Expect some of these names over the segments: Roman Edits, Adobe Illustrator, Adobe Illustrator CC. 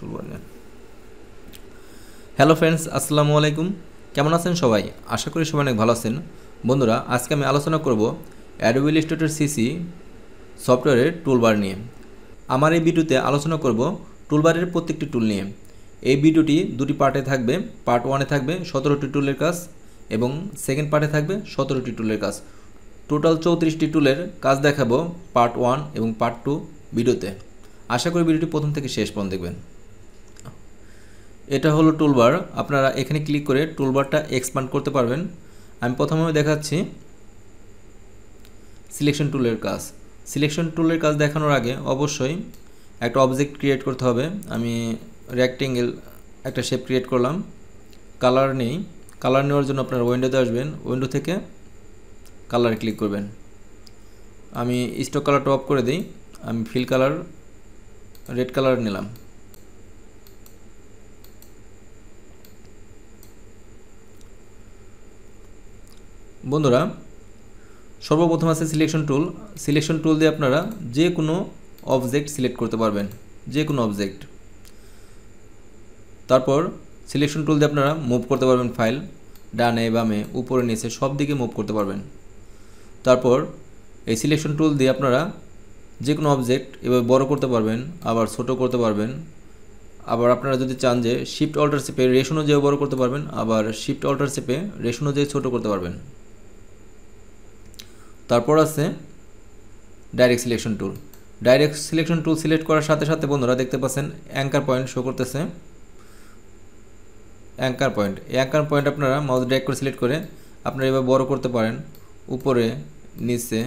Toolbar. Hello friends अस्सलामु आलैकुम केमन आछेन सबाई आशा करी सबाई अनेक भालो आछेन। बंधुरा आजके आमि आलोचना करब Adobe Illustrator CC software toolbar निये। आमार एई भिडियोते आलोचना करब टूलबारेर प्रत्येकटी टूल निये। एई भिडियोटी दुटी पार्टे थाकबे। पार्ट 1 ए थाकबे 17टी टुलेर काज एबं सेकेंड पार्टे थाकबे 17टी टुलेर काज। टोटाल 34टी टुलेर काज देखाबो पार्ट 1 एबं पार्ट 2 भिडियोते। आशा करी भिडियोटी प्रथम थेके शेष पर्यन्त देखबेन। এটা হলো টুলবার, আপনারা এখানে ক্লিক করে টুলবারটা এক্সপ্যান্ড করতে পারবেন। আমি প্রথমে দেখাচ্ছি সিলেকশন টুলের কাজ। সিলেকশন টুলের কাজ দেখানোর আগে অবশ্যই একটা অবজেক্ট ক্রিয়েট করতে হবে। আমি রেক্ট্যাঙ্গেল একটা শেপ ক্রিয়েট করলাম, কালার নেই। কালার নেওয়ার জন্য আপনারা উইন্ডোতে আসবেন, উইন্ডো থেকে কালারে ক্লিক করবেন। আমি স্টক কালারটা অফ করে দিই। আমি ফিল কালার রেড কালার নিলাম। বন্ধুরা সর্বপ্রথম আছে সিলেকশন টুল। সিলেকশন টুল দিয়ে আপনারা যে কোনো অবজেক্ট সিলেক্ট করতে পারবেন, যে কোনো অবজেক্ট। তারপর সিলেকশন টুল দিয়ে আপনারা মুভ করতে পারবেন ফাইল, ডানে বামে উপরে নিচে সব দিকে মুভ করতে পারবেন। তারপর এই সিলেকশন টুল দিয়ে আপনারা যে কোনো অবজেক্ট এভাবে বড় করতে পারবেন, আবার ছোট করতে পারবেন। আবার আপনারা যদি চান যে শিফট অল্টার চেপে রেশন অনুযায়ী বড় করতে পারবেন, আবার শিফট অল্টার চেপে রেশন অনুযায়ী ছোট করতে পারবেন। তারপর আছে direct selection tool. Direct selection tool select করার সাথে সাথে বন্ধুরা দেখতে পাচ্ছেন অ্যাঙ্কার পয়েন্ট শো করতেছে। অ্যাঙ্কার পয়েন্ট, এই অ্যাঙ্কার পয়েন্ট আপনারা মাউস ড্র্যাগ করে সিলেক্ট করে আপনারা এভাবে বড় করতে পারেন, উপরে নিচে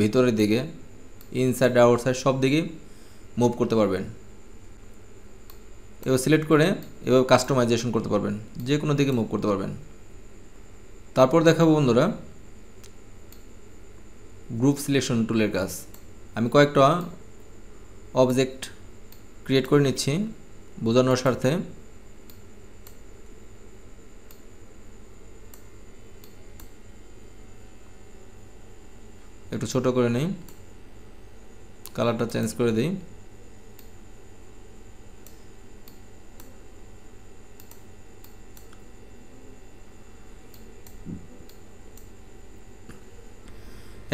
ভিতরের দিকে ইনসাইড আউটসাইড সব দিকে মুভ করতে পারবেন। এভাবে সিলেক্ট করে এভাবে কাস্টমাইজেশন করতে পারবেন, যে কোনো দিকে মুভ করতে পারবেন। তারপর দেখাবো বন্ধুরা গ্রুপ সিলেকশন টুলের কাজ। আমি কয়েকটা অবজেক্ট ক্রিয়েট করে নিচ্ছি বোঝানোর স্বার্থে। একটু ছোট করে নিই, কালারটা চেঞ্জ করে দিই।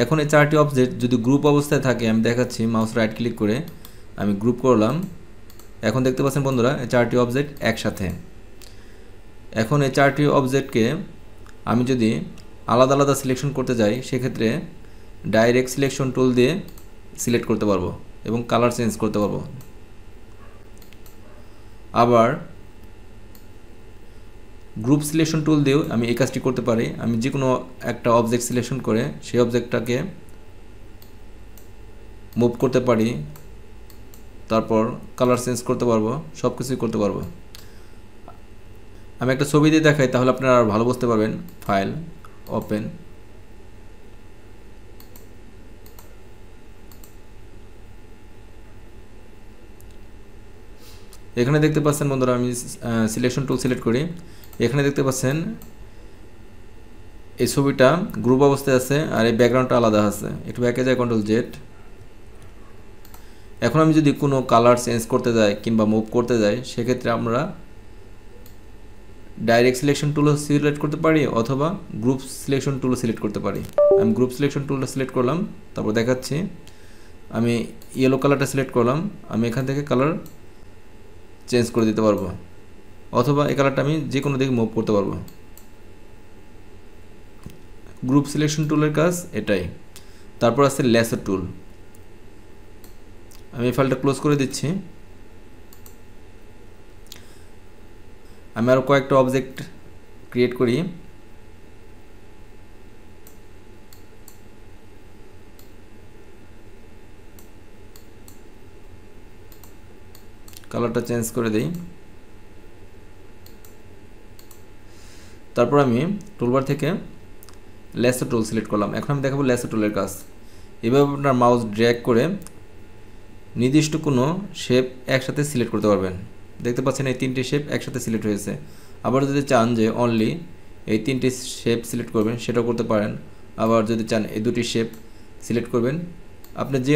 এখন এই চারটি অবজেক্ট যদি গ্রুপ অবস্থায় থাকে, আমি দেখাচ্ছি মাউস রাইট ক্লিক করে আমি গ্রুপ করলাম। এখন দেখতে পাচ্ছেন বন্ধুরা এই চারটি অবজেক্ট একসাথে। এখন এই চারটি অবজেক্টকে আমি যদি আলাদা আলাদা সিলেকশন করতে যাই, সেক্ষেত্রে ডাইরেক্ট সিলেকশন টুল দিয়ে সিলেক্ট করতে পারবো এবং কালার চেঞ্জ করতে পারবো। আবার গ্রুপ সিলেকশন টুল দিয়েও আমি এই কাজটি করতে পারি। আমি যে কোনো একটা অবজেক্ট সিলেকশন করে সেই অবজেক্টটাকে মুভ করতে পারি, তারপর কালার চেঞ্জ করতে পারবো, সব কিছুই করতে পারবো। আমি একটা ছবি দিয়ে দেখাই, তাহলে আপনারা আর ভালো বুঝতে পারবেন। ফাইল ওপেন, এখানে দেখতে পাচ্ছেন বন্ধুরা আমি সিলেকশন টুল সিলেক্ট করি। এখানে দেখতে পাচ্ছেন এই ছবিটা গ্রুপ অবস্থায় আছে আর এই ব্যাকগ্রাউন্ডটা আলাদা আছে। একটু ব্যাকে যায়, কন্ট্রোল জেড। এখন আমি যদি কোনো কালার চেঞ্জ করতে যাই কিংবা মুভ করতে যাই, সেক্ষেত্রে আমরা ডাইরেক্ট সিলেকশন টুলও সিলেক্ট করতে পারি অথবা গ্রুপ সিলেকশন টুলও সিলেক্ট করতে পারি। আমি গ্রুপ সিলেকশন টুলটা সিলেক্ট করলাম, তারপর দেখাচ্ছি। আমি ইয়েলো কালারটা সিলেক্ট করলাম, আমি এখান থেকে কালার চেঞ্জ করে দিতে পারবো অথবা এই কালারটা আমি যে কোনো দিকে মুভ করতে পারবো। গ্রুপ সিলেকশন টুলের কাজ এটাই। তারপর আছে ল্যাসো টুল। আমি এই ফাইলটা ক্লোজ করে দিচ্ছি। আমি আরও কয়েকটা অবজেক্ট ক্রিয়েট করি। কালারটা চেঞ্জ করে দিই। তারপর আমি টুলবার থেকে ল্যাসো টুল সিলেক্ট করলাম। এখন আমি দেখাবো ল্যাসো টুলের কাজ। এভাবে আপনার মাউস ড্র্যাগ করে নির্দিষ্ট কোনো শেপ একসাথে সিলেক্ট করতে পারবেন। দেখতে পাচ্ছেন এই তিনটি শেপ একসাথে সিলেক্ট হয়েছে। আবার যদি চান যে অনলি এই তিনটি শেপ সিলেক্ট করবেন, সেটাও করতে পারেন। আবার যদি চান এই দুটি শেপ সিলেক্ট করবেন, আপনি যে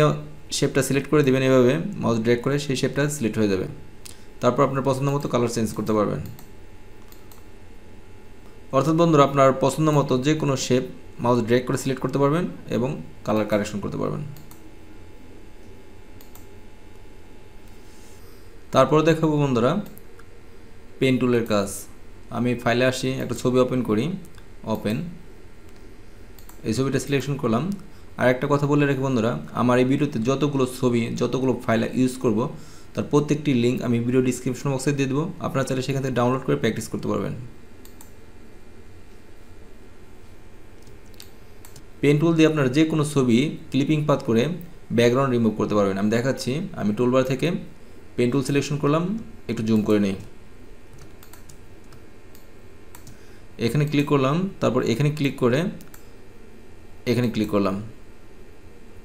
শেপটা সিলেক্ট করে দেবেন এভাবে মাউস ড্র্যাগ করে সেই শেপটা সিলেক্ট হয়ে যাবে। তারপর আপনার পছন্দ মতো কালার চেঞ্জ করতে পারবেন। অর্থাৎ বন্ধুরা আপনার পছন্দ মতো যে কোনো শেপ মাউস ড্র্যাগ করে সিলেক্ট করতে পারবেন এবং কালার কারেকশন করতে পারবেন। তারপর দেখাবো বন্ধুরা পেন টুলের কাজ। আমি ফাইলে আসি, একটা ছবি ওপেন করি, ওপেন, এই ছবিটা সিলেকশন করলাম। আর একটা কথা বলে রাখি বন্ধুরা, আমার এই ভিডিওতে যতগুলো ছবি যতগুলো ফাইল ইউজ করব তার প্রত্যেকটি লিঙ্ক আমি ভিডিও ডিসক্রিপশন বক্সে দিয়ে দেবো, আপনারা চাইলে সেখান থেকে ডাউনলোড করে প্র্যাকটিস করতে পারবেন। পেন টুল দিয়ে আপনারা যে কোনো ছবি ক্লিপিং পাত করে ব্যাকগ্রাউন্ড রিমুভ করতে পারবেন। আমি দেখাচ্ছি, আমি টুলবার থেকে পেন টুল সিলেকশন করলাম, একটু জুম করে নিই, এখানে ক্লিক করলাম, তারপর এখানে ক্লিক করে এখানে ক্লিক করলাম,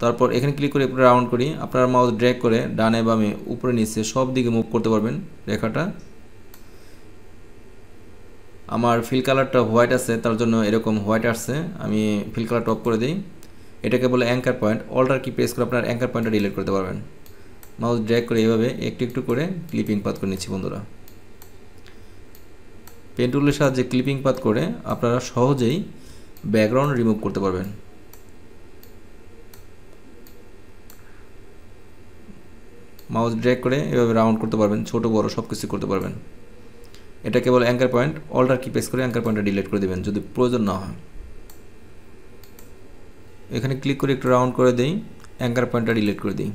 তারপর এখানে ক্লিক করে রাউন্ড করি। আপনারা মাউস ড্র্যাগ করে ডানে বামে উপরে নিচে সব দিকে মুভ করতে পারবেন রেখাটা। আমার ফিল কালারটা হোয়াইট আছে, তার জন্য এরকম হোয়াইট আসছে। আমি ফিল কালার টপ করে দিই, এটাকে বলে anchor point. Alter key press করে আপনার অ্যাঙ্কার পয়েন্টটা ডিলিট করতে পারবেন। মাউস ড্র্যাগ করে এইভাবে একটু একটু করে ক্লিপিং পাত করে নিচ্ছি বন্ধুরা। পেন টুলের সাহায্যে ক্লিপিং পাত করে আপনারা সহজেই ব্যাকগ্রাউন্ড রিমুভ করতে পারবেন। মাউস ড্র্যাগ করে এভাবে রাউন্ড করতে পারবেন, ছোট বড় সব কিছু করতে পারবেন। এটা কেবল anchor point, alter key press করে অ্যাঙ্কার পয়েন্টটা ডিলিট করে দেবেন যদি প্রয়োজন না হয়। এখানে ক্লিক করে একটু রাউন্ড করে দেই, অ্যাঙ্কার পয়েন্টটা ডিলিট করে দিই।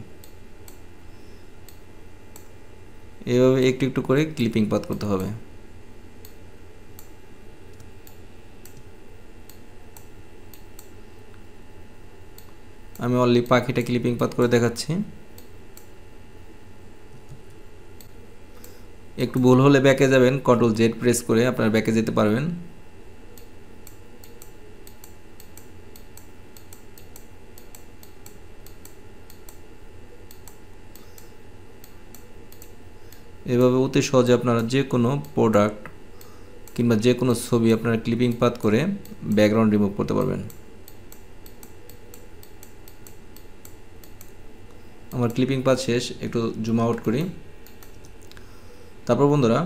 এভাবে একটু একটু করে ক্লিপিং পাত করতে হবে। আমি অনলি পাখিটা ক্লিপিং পাত করে দেখাচ্ছি, একটু ভুল হলে ব্যাকে যাবেন, কন্ট্রোল জেড প্রেস করে আপনার ব্যাকে যেতে পারবেন। এভাবে অতি সহজে আপনারা যে কোনো প্রোডাক্ট কিংবা যে কোনো ছবি আপনারা ক্লিপিং পাত করে ব্যাকগ্রাউন্ড রিমুভ করতে পারবেন। আমার ক্লিপিং পাত শেষ, একটু জুম আউট করি। তারপর বন্ধুরা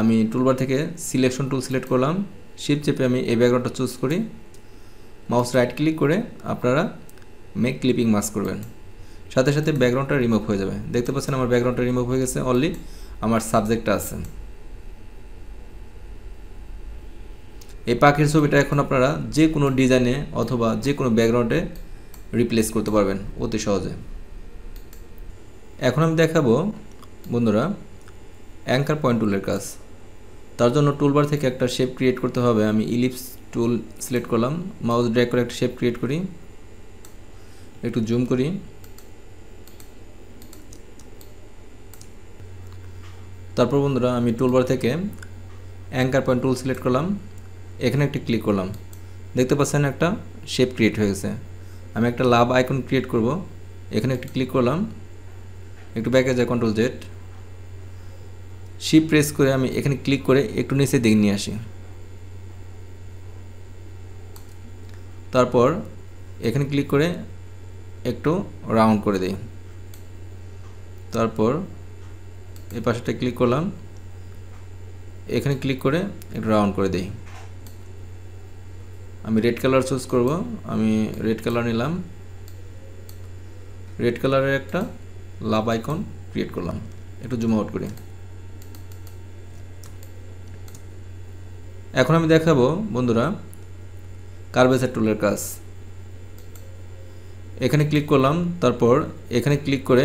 আমি টুলবার থেকে সিলেকশন টুল সিলেক্ট করলাম, শিফট চেপে আমি এই ব্যাকগ্রাউন্ডটা চুজ করি, মাউস রাইট ক্লিক করে আপনারা মেক ক্লিপিং মাস্ক করবেন, সাথে সাথে ব্যাকগ্রাউন্ডটা রিমুভ হয়ে যাবে। দেখতে পাচ্ছেন আমার ব্যাকগ্রাউন্ডটা রিমুভ হয়ে গেছে, অনলি আমার সাবজেক্টটা আছে। এই পাখির ছবিটা এখন আপনারা যে কোনো ডিজাইনে অথবা যে কোনো ব্যাকগ্রাউন্ডে রিপ্লেস করতে পারবেন অতি সহজে। এখন আমি দেখাবো বন্ধুরা অ্যাঙ্কার পয়েন্ট টুলের কাজ। তার জন্য টুলবার থেকে একটা শেপ ক্রিয়েট করতে হবে। আমি ইলিপস টুল সিলেক্ট করলাম, মাউস ড্র্যাগ করে একটা শেপ ক্রিয়েট করি, একটু জুম করি। তারপর বন্ধুরা আমি টুলবার থেকে অ্যাঙ্কার পয়েন্ট টুল সিলেক্ট করলাম, এখানে একটি ক্লিক করলাম, দেখতে পাচ্ছেন একটা শেপ ক্রিয়েট হয়ে গেছে। আমি একটা লাভ আইকন ক্রিয়েট করব, এখানে একটি ক্লিক করলাম, একটু ব্যাকে যাই, কন্ট্রোল জেড, শিফট প্রেস করে আমি এখানে ক্লিক করে একটু নিচে দিকে নিয়ে আসি, তারপর এখানে ক্লিক করে একটু রাউন্ড করে দিই, তারপর এই পাশেটা ক্লিক করলাম, এখানে ক্লিক করে একটু রাউন্ড করে দিই। আমি রেড কালার চুজ করব, আমি রেড কালার নিলাম, রেড কালারের একটা লাভ আইকন ক্রিয়েট করলাম, একটু জুম আউট করি। এখন আমি দেখাবো বন্ধুরা কার্ভেচার টুলের কাজ। এখানে ক্লিক করলাম, তারপর এখানে ক্লিক করে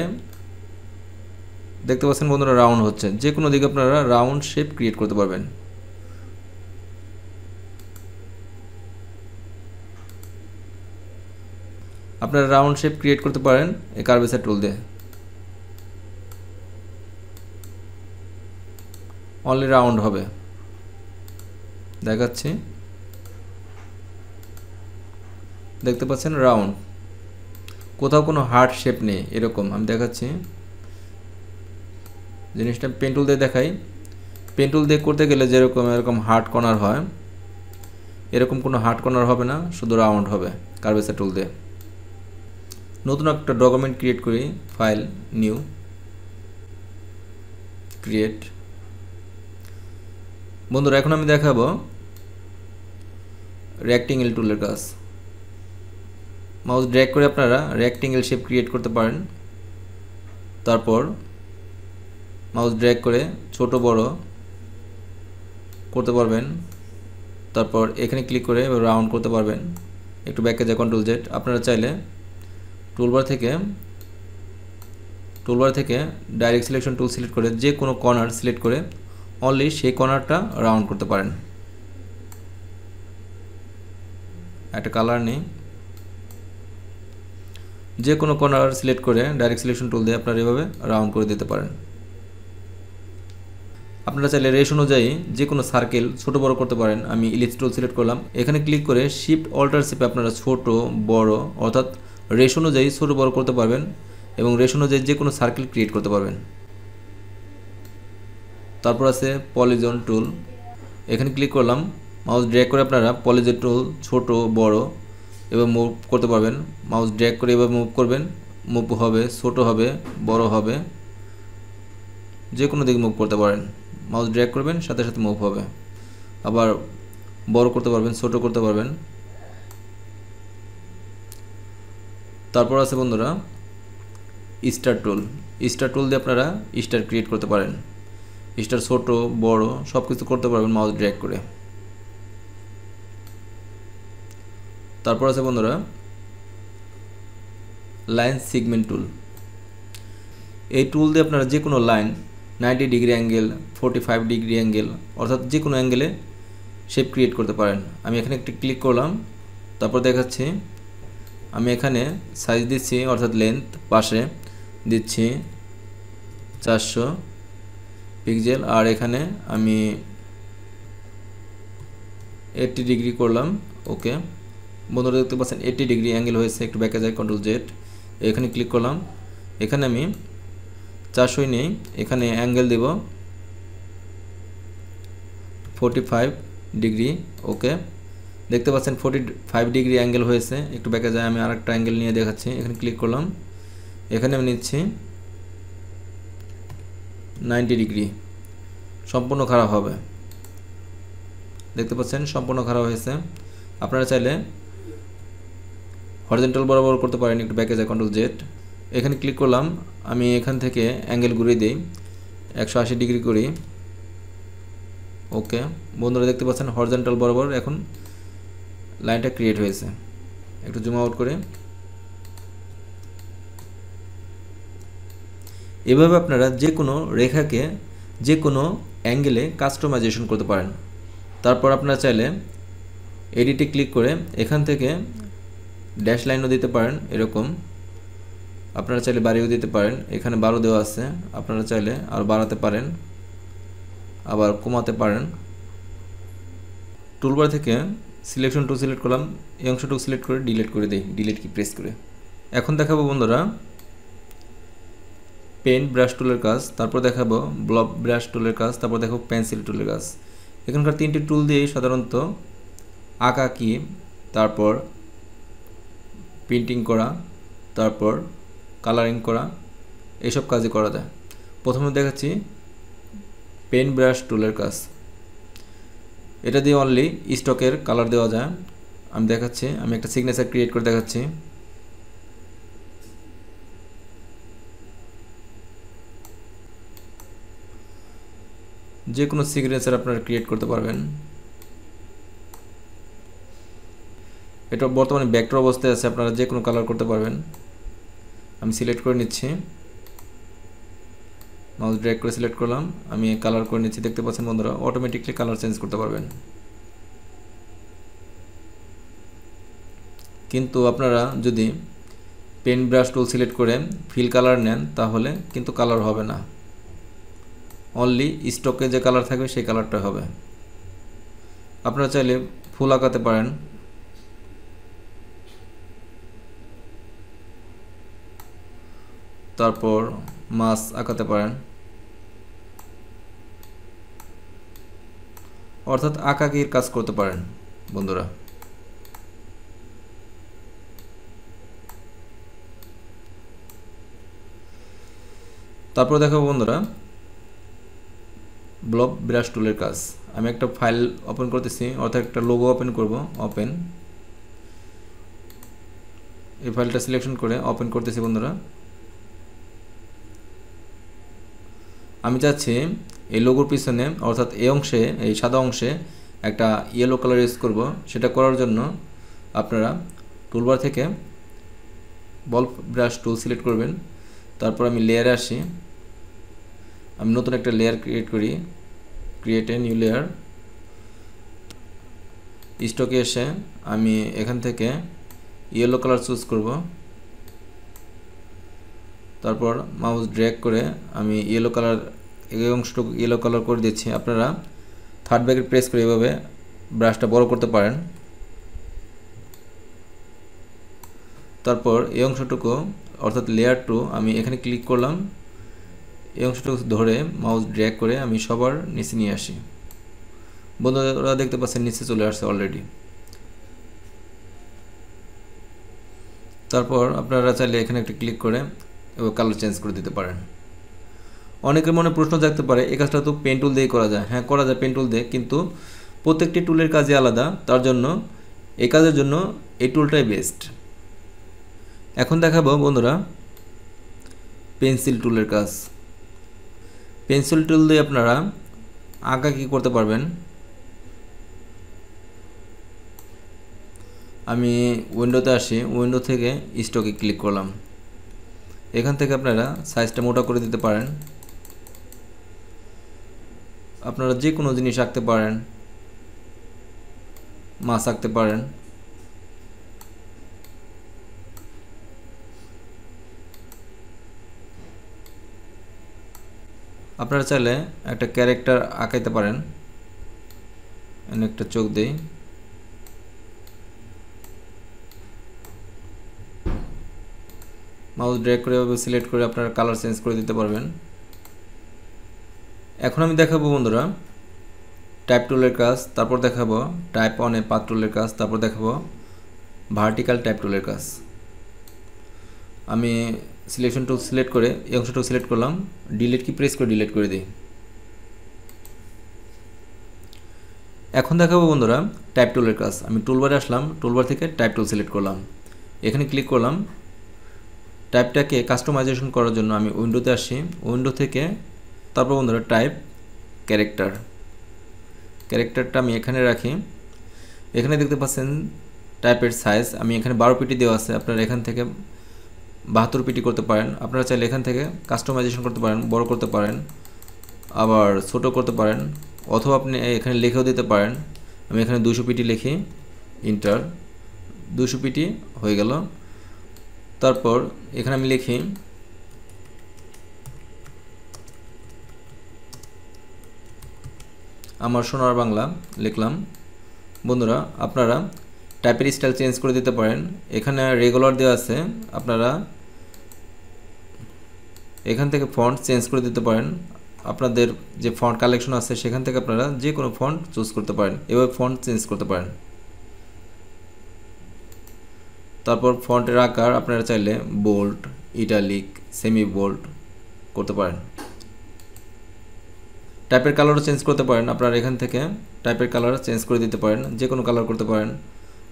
দেখতে পাচ্ছেন বন্ধুরা রাউন্ড হচ্ছে, যে কোনো দিকে আপনারা রাউন্ড শেপ ক্রিয়েট করতে পারবেন। আপনারা রাউন্ড শেপ ক্রিয়েট করতে পারেন এই কার্ভেচার টুল দিয়ে। অনলি রাউন্ড হবে, দেখাচ্ছি, দেখতে পাচ্ছেন রাউন্ড, কোথাও কোনো হার্ড শেপ নেই এরকম। আমি দেখাচ্ছি জিনিসটা পেন টুল দিয়ে দেখাই। পেন টুল দিয়ে করতে গেলে যেরকম এরকম হার্ড কর্নার হয়, এরকম কোনো হার্ড কর্নার হবে না, শুধু রাউন্ড হবে কার্ভেচার টুল দিয়ে। নতুন একটা ডকুমেন্ট ক্রিয়েট করি, ফাইল, নিউ, क्रिएट बंधुरा एखोन आमी देखाबो रेक्टेंगल टुलेर काज माउस ड्रैग करे आपनारा रेक्टेंगल शेप क्रिएट करते पारेन तारपर माउस ड्रैग करे छोटो बड़ो करते पारबेन तारपर एखाने क्लिक करे राउंड करते पारबेन एकटु बैके जा कंट्रोल जेड आपनारा चाइले टूलबार थेके डायरेक्ट सिलेक्शन टुल सिलेक्ट करे जे कोनो कर्नार सिलेक्ट करे ओनली सेई कर्नारटा राउंड करते पारेन একটা কালার নেই যে কোনো কর্নার সিলেক্ট করে ডাইরেক্ট সিলেকশন টুল দিয়ে আপনারা এভাবে রাউন্ড করে দিতে পারেন। আপনারা চাইলে রেশিও অনুযায়ী যে কোনো সার্কেল ছোট বড় করতে পারেন। আমি ইলিপস টুল সিলেক্ট করলাম, এখানে ক্লিক করে শিফট অল্ট আর চেপে আপনারা ছোট বড় অর্থাৎ রেশিও অনুযায়ী ছোট বড় করতে পারবেন এবং রেশিও অনুযায়ী যে কোনো সার্কেল ক্রিয়েট করতে পারবেন। তারপর আছে পলিগন টুল, এখানে ক্লিক করলাম माउस ड्रैग करे अपनारा पलिगन टुल छोटो बड़ो एवं मुव करते पारबेन। माउस ड्रैग करे एभाबे मुव करबेन, मुव होबे छोटो होबे बड़ो होबे जे कोनो दिके मुव करते पारेन। माउस ड्रैग करबेन साथे साथे मुव होबे, आबार बड़ो करते पारबेन छोटो करते पारबेन। तारपर आछे बंधुरा स्टार टुल, स्टार टुल दिये अपनारा स्टार क्रिएट करते पारेन, स्टार छोटो बड़ो सबकिछु करते पारबेन माउस ड्रैग करे। তারপর আছে বন্ধুরা লাইন সেগমেন্ট টুল, এই টুল দিয়ে আপনারা যে কোনো line 90 degree angle 45 degree angle অর্থাৎ যে কোনো অ্যাঙ্গেলে শেপ ক্রিয়েট করতে পারেন। আমি এখানে একটা ক্লিক করলাম, তারপর দেখাচ্ছি আমি এখানে সাইজ দিচ্ছি অর্থাৎ লেন্থ পাশে দিচ্ছি 400 পিক্সেল আর এখানে আমি 80 ডিগ্রি করলাম। ওকে বন্ধুরা দেখতে পাচ্ছেন 80 ডিগ্রি অ্যাঙ্গেল হয়েছে, একটু ব্যাকে যাই কন্ট্রোল জেড, এখানে ক্লিক করলাম, এখানে আমি 400 নেই, এখানে অ্যাঙ্গেল দেব 45 ডিগ্রি। ওকে দেখতে পাচ্ছেন 45 ডিগ্রি অ্যাঙ্গেল হয়েছে, একটু ব্যাকে যাই আমি আরেকটা অ্যাঙ্গেল নিয়ে দেখাচ্ছি, এখানে ক্লিক করলাম, এখানে আমি নিচ্ছি 90 ডিগ্রি, সম্পূর্ণ খাড়া হবে, দেখতে পাচ্ছেন সম্পূর্ণ খাড়া হয়েছে। আপনারা চাইলে हॉरिजॉन्टल बराबर करते पारेन, एक बैके जा कंट्रोल जेड, एखे क्लिक कर लाम, आमी एखान थेके एंगेल घुरिए देई 180 डिग्री करी। ओके बंधुरा देखते पाच्छेन हॉरिजॉन्टल बराबर एखन लाइनटा क्रिएट हयेछे, एकटु जूम आउट करे एभाबे आपनारा जे कोनो रेखाके जे कोनो एंगेले कास्टमाइजेशन करते पारेन। तारपर आपनारा चाइले एडिटे क्लिक करे एखान थेके डैश लाइनों दीते पारें, एरकम अपनारा चाइले बाड़िये दीते पारें, एखाने 12 देवा आछे, अपनारा चाइले आर बाड़ाते पारें आबार कमाते पारें। टुलबार थेके सिलेक्शन टुल सिलेक्ट करलाम, एई अंशटुकु सिलेक्ट करे डिलीट करे देई, डिलीट की प्रेस करे। एखन देखाबो बंधुरा पेन ब्राश टुलेर काज, तारपर देखाबो ब्लक ब्राश टुलेर काज, तारपर देखाबो पेंसिल टुलेर काज। एखानकार तीनटी टुल दिये साधारणत आँका कि तारपर प्रिंटिंग करा तारपर कलरिंग करा एई सब काज करा जाए। प्रथमे देखाच्छि पेन ब्राश टुलेर काज, एटा दिये ओनली स्टकेर कलर देवा जाए। आमि देखाच्छि, आमि एकटा सिगनेचार क्रिएट करे देखाच्छि, जे कोनो सिगनेचार आपनारा क्रिएट करते पारबेन। এটা বর্তমানে ব্যাকটর অবস্থায় আছে, আপনারা যে কোনো কালার করতে পারবেন। আমি সিলেক্ট করে নিচ্ছি, মাউস ড্র্যাগ করে সিলেক্ট করলাম, আমি কালার করে নিচ্ছি, দেখতে পাচ্ছেন বন্ধুরা অটোমেটিক্যালি কালার চেঞ্জ করতে পারবেন। কিন্তু আপনারা যদি পেন ব্রাশ টুল সিলেক্ট করে ফিল কালার নেন তাহলে কিন্তু কালার হবে না, অনলি স্টকে যে কালার থাকবে সেই কালারটা হবে। আপনারা চাইলে ফুল আঁকাতে পারেন, তারপর মাছ আঁকাতে পারেন, অর্থাৎ আঁকাআঁকির কাজ করতে পারেন বন্ধুরা। তারপর দেখো বন্ধুরা ব্লব ব্রাশ টুলের কাজ। আমি একটা ফাইল ওপেন করতেছি, অর্থাৎ একটা লোগো ওপেন করব। ওপেন, এই ফাইলটা সিলেকশন করে ওপেন করতেছি। বন্ধুরা, আমি চাচ্ছি এই লোগোর পিছনে অর্থাৎ এই অংশে, এই সাদা অংশে একটা ইয়েলো কালার ইউজ করব। সেটা করার জন্য আপনারা টুলবার থেকে বল ব্রাশ টুল সিলেক্ট করবেন। তারপর আমি লেয়ারে আসি, আমি নতুন একটা লেয়ার ক্রিয়েট করি। Create a new layer. স্টকে এসে আমি এখান থেকে ইয়েলো কালার চুজ করব। তারপর মাউস ড্র্যাগ করে আমি ইয়েলো কালার, এই অংশটুকু ইয়েলো কালার করে দিচ্ছি। আপনারা থার্ড ব্র্যাকেট প্রেস করে এভাবে ব্রাশটা বড় করতে পারেন। তারপর এই অংশটুকু অর্থাৎ লেয়ার টু আমি এখানে ক্লিক করলাম। এই অংশটুকু ধরে মাউস ড্র্যাগ করে আমি সবার নিচে নিয়ে আসি। বন্ধুরা দেখতে পাচ্ছেন নিচে চলে আসছে অলরেডি। তারপর আপনারা চাইলে এখানে একটা ক্লিক করে কালার চেঞ্জ করে দিতে পারেন। অনেকের মনে প্রশ্ন জাগতে পারে, এই কাজটা তো পেন টুল দিয়ে করা যায়। হ্যাঁ, করা যায় পেন টুল দিয়ে, কিন্তু প্রত্যেকটি টুলের কাজই আলাদা। তার জন্য এই কাজের জন্য এই টুলটাই বেস্ট। এখন দেখাবো বন্ধুরা পেন্সিল টুলের কাজ। পেন্সিল টুল দিয়ে আপনারা আঁকা কি করতে পারবেন। আমি উইন্ডোতে আসি, উইন্ডো থেকে স্টকে ক্লিক করলাম। এখান থেকে আপনারা সাইজটা মোটা করে দিতে পারেন। আপনারা যে কোনো জিনিস আঁকতে পারেন, মাছ আঁকতে পারেন। আপনারা চাইলে একটা ক্যারেক্টার আঁকাইতে পারেন। একটা চোখ দেই, মাউস ড্র্যাগ করে সিলেক্ট করে আপনারা কালার চেঞ্জ করে দিতে পারবেন। এখন আমি দেখাবো বন্ধুরা টাইপ টুলের কাজ, তারপর দেখাবো টাইপ অন এ পাথ টুলের কাজ, তারপর দেখাবো ভার্টিক্যাল টাইপ টুলের কাজ। আমি সিলেকশন টুল সিলেক্ট করে এই অংশটুকু সিলেক্ট করলাম। ডিলিট কি প্রেস করে ডিলিট করে দিই। এখন দেখাবো বন্ধুরা টাইপ টুলের কাজ। আমি টুলবারে আসলাম, টুলবার থেকে টাইপ টুল সিলেক্ট করলাম। এখানে ক্লিক করলাম। টাইপটাকে কাস্টমাইজেশন করার জন্য আমি উইন্ডোতে আসি, উইন্ডো থেকে তারপর বন্ধুরা টাইপ ক্যারেক্টার। ক্যারেক্টারটা আমি এখানে রাখি। এখানে দেখতে পাচ্ছেন টাইপের সাইজ, আমি এখানে 12 পিটি দেওয়া আছে। আপনারা এখান থেকে 72 পিটি করতে পারেন। আপনারা চাইলে এখান থেকে কাস্টমাইজেশন করতে পারেন, বড় করতে পারেন, আবার ছোট করতে পারেন, অথবা আপনি এখানে লিখেও দিতে পারেন। আমি এখানে 200 পিটি লিখি, ইন্টার। 200 পিটি হয়ে গেল। তারপর এখানে আমি লিখি আমার সোনার বাংলা লিখলাম। বন্ধুরা আপনারা টাইপের স্টাইল চেঞ্জ করে দিতে পারেন। এখানে রেগুলার দেওয়া আছে, আপনারা এখান থেকে ফন্ট চেঞ্জ করে দিতে পারেন। আপনাদের যে ফন্ট কালেকশন আছে সেখান থেকে আপনারা যে কোনো ফন্ট চুজ করতে পারেন। এভাবে ফন্ট চেঞ্জ করতে পারেন। তারপর ফন্টের আকার আপনারা চাইলে বোল্ড, ইটালিক, সেমি বোল্ড করতে পারেন। টাইপের কালারও চেঞ্জ করতে পারেন। আপনারা এখান থেকে টাইপের কালার চেঞ্জ করে দিতে পারেন, যে কোনো কালার করতে পারেন।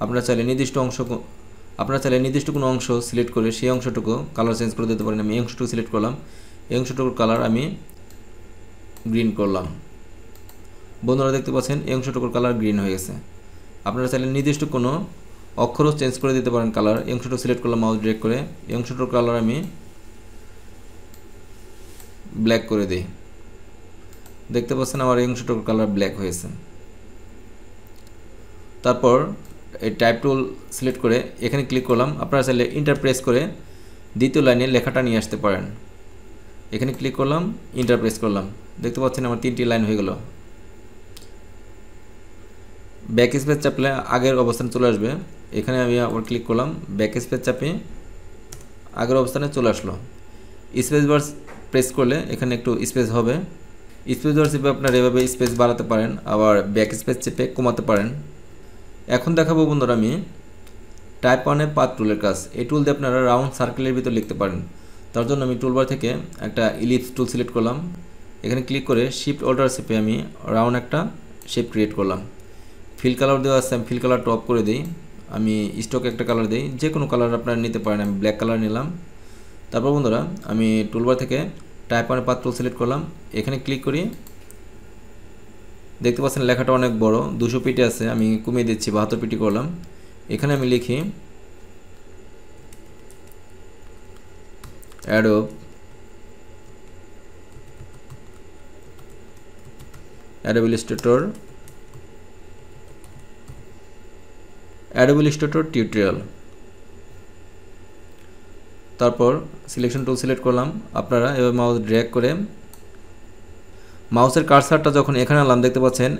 আপনারা চাইলে নির্দিষ্ট কোনো অংশ সিলেক্ট করে সেই অংশটুকু কালার চেঞ্জ করে দিতে পারেন। আমি এই অংশটুকু সিলেক্ট করলাম, এই অংশটুকুর কালার আমি গ্রিন করলাম। বন্ধুরা দেখতে পাচ্ছেন এই অংশটুকুর কালার গ্রিন হয়ে গেছে। আপনারা চাইলে নির্দিষ্ট কোনো অক্ষরও চেঞ্জ করে দিতে পারেন কালার। এই অংশটুকু সিলেক্ট করলাম, মাউস ড্র্যাগ করে এই অংশটুকুর কালার আমি ব্ল্যাক করে দিই। দেখতে পাচ্ছেন আমার এই অংশটুকুর কালার ব্ল্যাক হয়েছে। তারপর এই টাইপ টুল সিলেক্ট করে এখানে ক্লিক করলাম। আপনারা চাইলে ইন্টার প্রেস করে দ্বিতীয় লাইনে লেখাটা নিয়ে আসতে পারেন। এখানে ক্লিক করলাম, ইন্টার প্রেস করলাম। দেখতে পাচ্ছেন আমার 3টি লাইন হয়ে গেল। ব্যাক স্পেস চাপলে আগের অবস্থানে চলে আসবে। এখানে আমি আবার ক্লিক করলাম, ব্যাক স্পেস চাপে আগের অবস্থানে চলে আসলো। স্পেস বার প্রেস করলে এখানে একটু স্পেস হবে। স্পেস বার চেপে আপনারা এভাবে স্পেস বাড়াতে পারেন, আবার ব্যাক স্পেস চেপে কমাতে পারেন। এখন দেখাবো বন্ধুরা আমি টাইপ অন এ পাথ টুলের কাজ। এই টুল দিয়ে আপনারা রাউন্ড সার্কেলের ভিতর লিখতে পারেন। তার জন্য আমি টুলবার থেকে একটা ইলিপস টুল সিলেক্ট করলাম। এখানে ক্লিক করে শিফট অল্টার চেপে আমি রাউন্ড একটা শেপ ক্রিয়েট করলাম। ফিল কালার দেওয়া আছে, আমি ফিল কালার টপ করে দেই। আমি স্টক একটা কালার দেই, যে কোনো কালার আপনারা নিতে পারেন। আমি ব্ল্যাক কালার নিলাম। তারপর বন্ধুরা আমি টুলবার থেকে type on path tool select করলাম, এখানে ক্লিক করি। দেখতে পাচ্ছেন লেখাটা অনেক বড়, 200 পিটি আছে, আমি কমিয়ে দিচ্ছি 72 পিটি করলাম। এখানে আমি লিখি Adobe Illustrator টিউটোরিয়াল। তারপর সিলেকশন টুল সিলেক্ট করলাম। আপনারা এভাবে মাউস ড্র্যাগ করে মাউসের কার্সারটা যখন এখানে আনলাম দেখতে পাচ্ছেন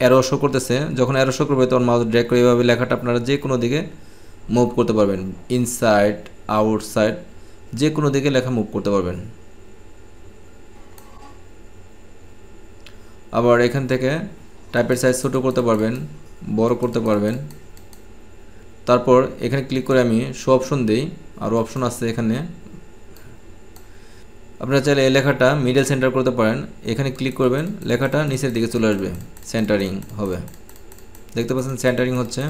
অ্যারো শো করতেছে। যখন অ্যারো শো করবে তখন মাউস ড্র্যাগ করে এভাবে লেখাটা আপনারা যে কোনো দিকে মুভ করতে পারবেন, ইনসাইড আউটসাইড যে কোনো দিকে লেখা মুভ করতে পারবেন। আবার এখান থেকে টাইপের সাইজ ছোটো করতে পারবেন, বড় করতে পারবেন। তারপর এখানে ক্লিক করে আমি শো অপশন দিই, আরও অপশন আছে এখানে। আপনারা চাইলে এই লেখাটা মিডল সেন্টার করতে পারেন, এখানে ক্লিক করবেন, লেখাটা নিচের দিকে চলে আসবে, সেন্টারিং হবে। দেখতে পাচ্ছেন সেন্টারিং হচ্ছে।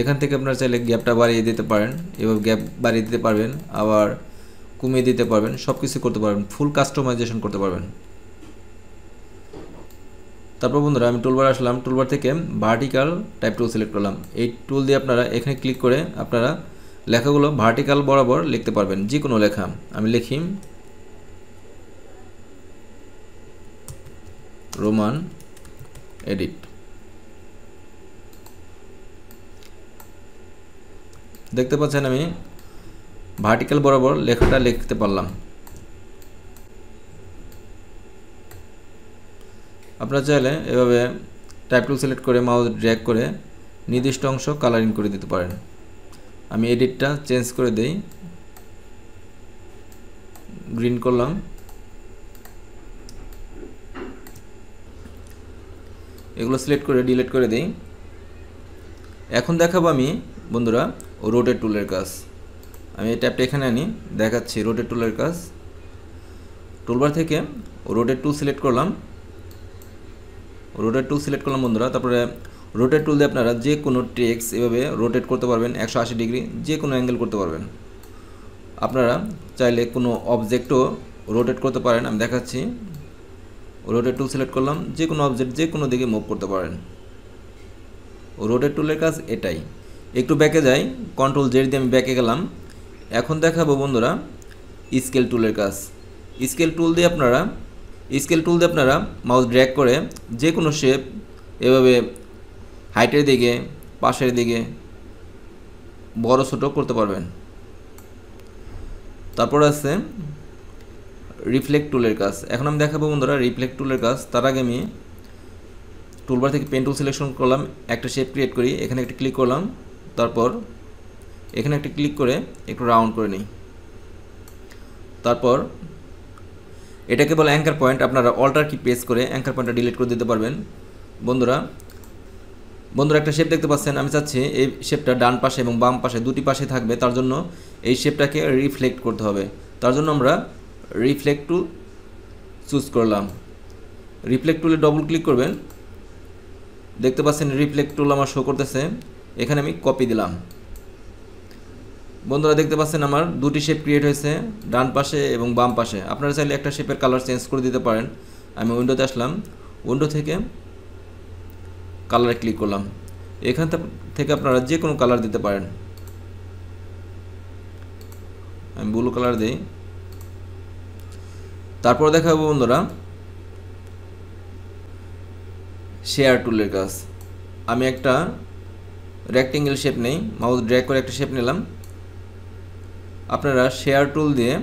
এখান থেকে আপনারা চাইলে গ্যাপটা বাড়িয়ে দিতে পারেন, এভাবে গ্যাপ বাড়িয়ে দিতে পারবেন, আবার কমিয়ে দিতে পারবেন, সব কিছু করতে পারবেন, ফুল কাস্টমাইজেশন করতে পারবেন। তারপর বন্ধুরা আমি টুলবার আসলাম, টুলবার থেকে ভার্টিক্যাল টাইপ টুল সিলেক্ট করলাম। এই টুল দিয়ে আপনারা এখানে ক্লিক করে আপনারা লেখাগুলো ভার্টিক্যাল বরাবর লিখতে পারবেন, যে কোনো লেখা। আমি লিখি রোমান এডিট। দেখতে পাচ্ছেন আমি ভার্টিক্যাল বরাবর লেখাটা লিখতে পারলাম। আপনারা চাইলে এভাবে টাইপ টুল সিলেক্ট করে মাউস ড্র্যাগ করে নির্দিষ্ট অংশ কালারিং করে দিতে পারেন। আমি এডিটটা চেঞ্জ করে দেই, গ্রিন করলাম। এগুলো সিলেক্ট করে ডিলিট করে দেই। এখন দেখাবো আমি বন্ধুরা রোটেট টুলের কাজ। আমি এই ট্যাবটা এখানে আনি, দেখাচ্ছি রোটেট টুলের কাজ। টুলবার থেকে রোটেট টুল সিলেক্ট করলাম, রোটেট টুল সিলেক্ট করলাম বন্ধুরা। তারপরে রোটেট টুল দিয়ে আপনারা যে কোনো টেক্সট এভাবে রোটেট করতে পারবেন, 180 ডিগ্রি যে কোনো অ্যাঙ্গেল করতে পারবেন। আপনারা চাইলে কোনো অবজেক্টও রোটেট করতে পারেন। আমি দেখাচ্ছি, রোটেট টুল সিলেক্ট করলাম, যে কোনো অবজেক্ট যে কোনো দিকে মুভ করতে পারেন। রোটেট টুলের কাজ এটাই। একটু ব্যাকে যাই, কন্ট্রোল জেড দিয়ে আমি ব্যাকে গেলাম। এখন দেখাবো বন্ধুরা স্কেল টুলের কাজ। স্কেল টুল দিয়ে আপনারা মাউস ড্র্যাগ করে যে কোনো শেপ এভাবে হাইটের দিকে, পাশের দিকে বড় ছোটো করতে পারবেন। তারপর আছে রিফ্লেক্ট টুলের কাজ। এখন আমি দেখাবো বন্ধুরা রিফ্লেক্ট টুলের কাজ। তার আগে আমি টুলবার থেকে পেন টুল সিলেকশন করলাম, একটা শেপ ক্রিয়েট করি, এখানে একটা ক্লিক করলাম। তারপর এখানে একটা ক্লিক করে একটু রাউন্ড করে নিই। তারপর এটাকে বলে অ্যাঙ্কার পয়েন্ট। আপনারা অল্টার কি প্রেস করে অ্যাঙ্কার পয়েন্টটা ডিলিট করে দিতে পারবেন। বন্ধুরা একটা শেপ দেখতে পাচ্ছেন, আমি চাচ্ছি এই শেপটা ডান পাশে এবং বাম পাশে দুটি পাশে থাকবে। তার জন্য এই শেপটাকে রিফ্লেক্ট করতে হবে। তার জন্য আমরা রিফ্লেক্ট টুল চুজ করলাম। রিফ্লেক্ট টুলে ডবল ক্লিক করবেন, দেখতে পাচ্ছেন রিফ্লেক্ট টুল আমার শো করতেছে। এখানে আমি কপি দিলাম। বন্ধুরা দেখতে পাচ্ছেন আমার দুটি শেপ ক্রিয়েট হয়েছে, ডান পাশে এবং বাম পাশে। আপনারা চাইলে একটা শেপের কালার চেঞ্জ করে দিতে পারেন। আমি উইন্ডোতে আসলাম, উইন্ডো থেকে কালারে ক্লিক করলাম। এখান থেকে আপনারা যে কোনো কালার দিতে পারেন। আমি ব্লু কালার দিই। তারপর দেখাবো বন্ধুরা শেয়ার টুলের কাজ। আমি একটা রেক্টেঙ্গেল শেপ নেই, মাউস ড্র্যাগ করে একটা শেপ নিলাম। আপনারা শেয়ার টুল দিয়ে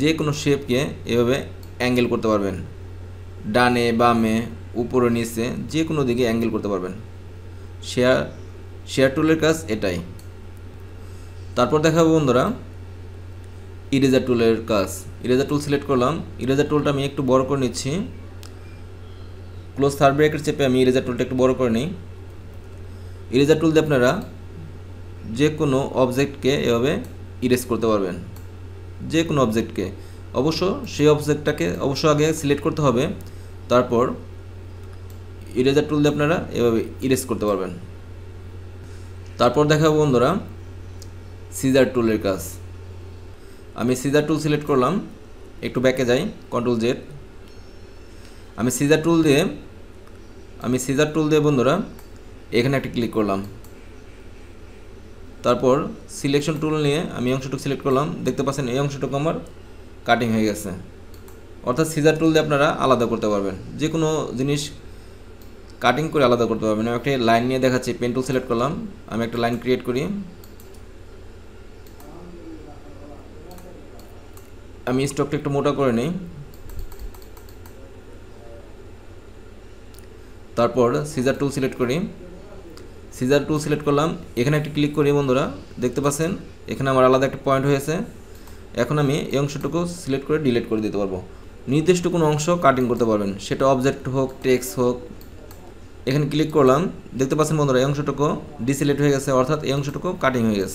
যে কোনো শেপকে এভাবে অ্যাঙ্গেল করতে পারবেন, ডানে বামে উপরে নিচে যে কোনো দিকে অ্যাঙ্গেল করতে পারবেন। শেয়ার টুলের কাজ এটাই। তারপর দেখাবো বন্ধুরা ইরেজার টুলের কাজ। ইরেজার টুল সিলেক্ট করলাম, ইরেজার টুলটা আমি একটু বড় করে নিচ্ছি। ক্লোজ থার্ড ব্রেকেট চেপে আমি ইরেজার টুলটা একটু বড় করে নিই। ইরেজার টুল দিয়ে আপনারা যে কোনো অবজেক্টকে এভাবে ইরেজ করতে পারবেন, যে কোনো অবজেক্টকে। अवश्य से अबजेक्टा के अवश्य आगे सिलेक्ट करते हैं तरपर इरेजार टुल दिए अपनारा एभाबे इरेज करते पारबेन। तारपर देखो बंधुरा सीजार टुलर काज आमी सीजार टुल सिलेक्ट करलाम एकटू बैके जाई कंट्रोल जेड आमी सीजार टुल दिए बंधुरा एखाने एकटा क्लिक करलाम तारपर सिलेक्शन टुल निये आमी अंशटुकु सिलेक्ट करलाम देखते पाच्छेन एई अंशटुकु आमार काटिंग हो गए अर्थात सीजार टुल दिए अपनारा आलादा करते पारबेन जे कोनो जिनिस काटिंग कर आलदा करते लाइन नहीं देखा पेन टुल सिलेक्ट कर लाम एक लाइन क्रिएट करी आमी स्ट्रोकटा एक मोटा कर नहीं तारपर सीजार टुल सिलेक्ट करी सीजार टुल सिलेक्ट कर लाम एखाने एक क्लिक करी बंधुरा देखते पाच्छेन एखाने आमार आलदा एक पॉइंट होयेछे एखन आमी एई अंशटुकु सिलेक्ट कर डिलीट कर दिते पारबो निर्दिष्ट कोनो अंश काटिंग करते पारबेन सेटा अबजेक्ट होक टेक्स्ट होक एखे क्लिक कर लाम देखते पाच्छेन बंधुरा अंशटुकु डिसिलेक्ट हो गए अर्थात ये अंशटुकु काटिंग हो गए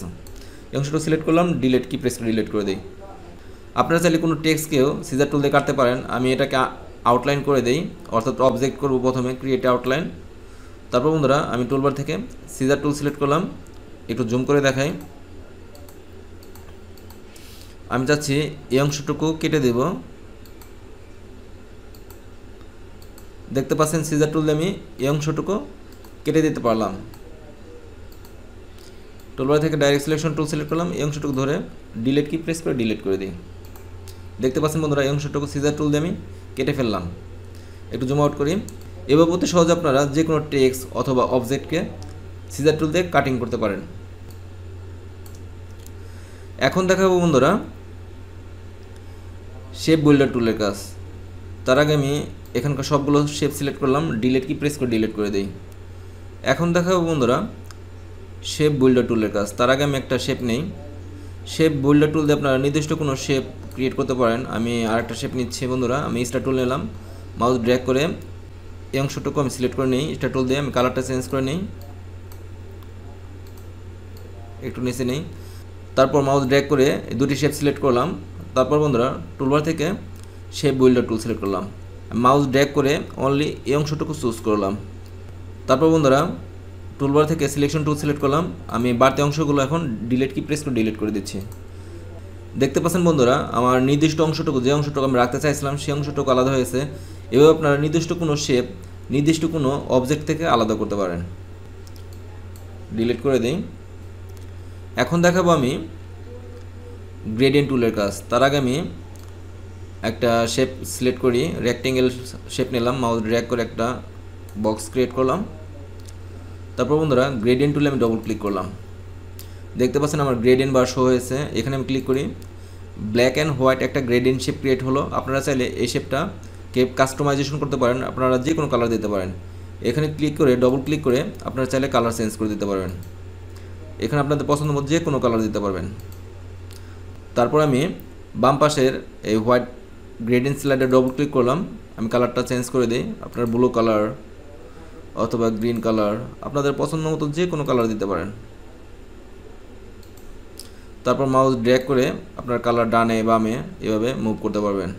अंशटुकु सिलेक्ट कर लाम डिलीट की प्रेस कर डिलीट कर दी। अपनारा चाइले कोनो टेक्स्ट के सीजार टुल दिए काटते पारेन आमी एटाके आउटलाइन कर दी अर्थात अबजेक्ट करब प्रथमे क्रिएट आउटलाइन तारपर बंधुरा आमी टुलबार थेके सीजार टुल सिलेक्ट कर लाम एकटू जूम करे देखाई आमी चाच्छि ये अंशटुकु केटे देब देखते पाच्छेन सीजार टुल दिए आमी एई अंशटुकु केटे दिते पारलाम टुलबार थेके डायरेक्ट सिलेक्शन टुल सिलेक्ट करलाम एई अंशटुकु धरे डिलीट की प्रेस करे डिलीट करे दिई देखते पाच्छेन बंधुरा एई अंशटुकु सीजार टुल दिए आमी केटे फेललाम एकटू जूम आउट करी एभाबे অতি সহজে আপনারা যে কোনো টেক্সট অথবা অবজেক্টকে সিজার টুল দিয়ে কাটিং করতে পারেন। এখন দেখাবো বন্ধুরা শেপ বিল্ডার টুলের কাজ। তার আগে আমি এখানকার সবগুলো শেপ সিলেক্ট করলাম ডিলিট কি প্রেস করে ডিলিট করে দেই। এখন দেখাবো বন্ধুরা শেপ বিল্ডার টুলের কাজ। তার আগে আমি একটা শেপ নেই শেপ বিল্ডার টুল দিয়ে আপনারা নির্দিষ্ট কোনো শেপ ক্রিয়েট করতে পারেন। আমি আরেকটা শেপ নিচ্ছি বন্ধুরা আমি স্টার টুল নিলাম মাউস ড্র্যাগ করে এই অংশটুকু আমি সিলেক্ট করে নেই স্টার টুল দিয়ে আমি কালারটা চেঞ্জ করে নেই একটু নিচে নেই তারপর মাউস ড্র্যাগ করে এই দুটি শেপ সিলেক্ট করলাম তারপর বন্ধুরা টুলবার থেকে শেপ বিল্ডার টুল সিলেক্ট করলাম মাউস ড্র্যাগ করে অনলি এই অংশটুকু চুজ করলাম তারপর বন্ধুরা টুলবার থেকে সিলেকশন টুল সিলেক্ট করলাম আমি বাড়তি অংশগুলো এখন ডিলিট কি প্রেস করে ডিলিট করে দিচ্ছি। দেখতে পাচ্ছেন বন্ধুরা আমার নির্দিষ্ট অংশটুকু যে অংশটুকু আমি রাখতে চাইছিলাম সেই অংশটুকু আলাদা হয়েছে। এভাবে আপনারা নির্দিষ্ট কোনো শেপ নির্দিষ্ট কোনো অবজেক্ট থেকে আলাদা করতে পারেন। ডিলিট করে দিই। এখন দেখাবো আমি গ্রেডিয়েন্ট টুলের কাজ। তার আগে আমি একটা শেপ সিলেক্ট করি রেক্টেঙ্গেল শেপ নিলাম মাউস ড্র্যাগ করে একটা বক্স ক্রিয়েট করলাম তারপর বন্ধুরা গ্রেডিয়েন্ট টুলে আমি ডবল ক্লিক করলাম দেখতে পাচ্ছেন আমার গ্রেডিয়েন্ট বার শো হয়েছে। এখানে আমি ক্লিক করি ব্ল্যাক অ্যান্ড হোয়াইট একটা গ্রেডিয়েন্ট শেপ ক্রিয়েট হলো। আপনারা চাইলে এই শেপটা কাস্টমাইজেশন করতে পারেন আপনারা যে কোনো কালার দিতে পারেন। এখানে ক্লিক করে ডবল ক্লিক করে আপনারা চাইলে কালার চেঞ্জ করে দিতে পারবেন এখানে আপনাদের পছন্দ মতো যে কোনো কালার দিতে পারবেন। তারপর আমি বাম পাশের এই হোয়াইট গ্রেডিয়েন্ট স্লাইডে ডবল ক্লিক করলাম আমি কালারটা চেঞ্জ করে দিই আপনার ব্লু কালার অথবা গ্রিন কালার আপনাদের পছন্দ মতো যে কোনো কালার দিতে পারেন। তারপর মাউস ড্র্যাগ করে আপনার কালার ডানে বামে এভাবে মুভ করতে পারবেন